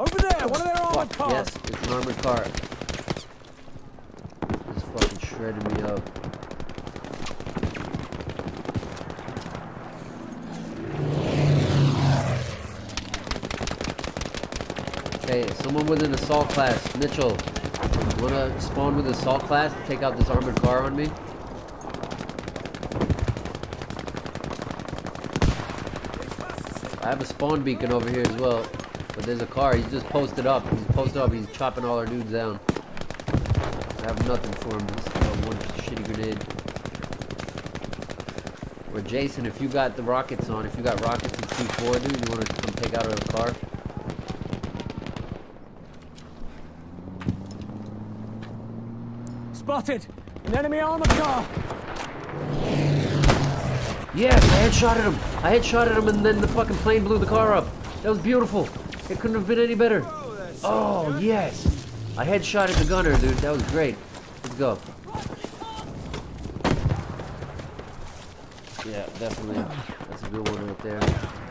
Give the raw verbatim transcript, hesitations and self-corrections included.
Over there, one of their armored cars. Yes, it's an armored car. This fucking shredded me up. Okay, someone with an assault class, Mitchell. You wanna spawn with an assault class to take out this armored car on me? I have a spawn beacon over here as well. But there's a car, he's just posted up. He's posted up, he's chopping all our dudes down. I have nothing for him. Just uh, one shitty grenade. Or Jason, if you got the rockets on, if you got rockets and C four, dude, you wanna come take out our car? Spotted! An enemy armored car! Yes, I headshotted him! I headshotted him and then the fucking plane blew the car up! That was beautiful! It couldn't have been any better. Oh, yes. I headshotted the gunner, dude. That was great. Let's go. Yeah, definitely. That's a good one right there.